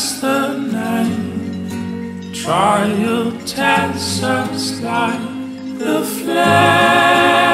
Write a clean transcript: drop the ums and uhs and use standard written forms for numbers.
past the night. Trial tenses like the flame.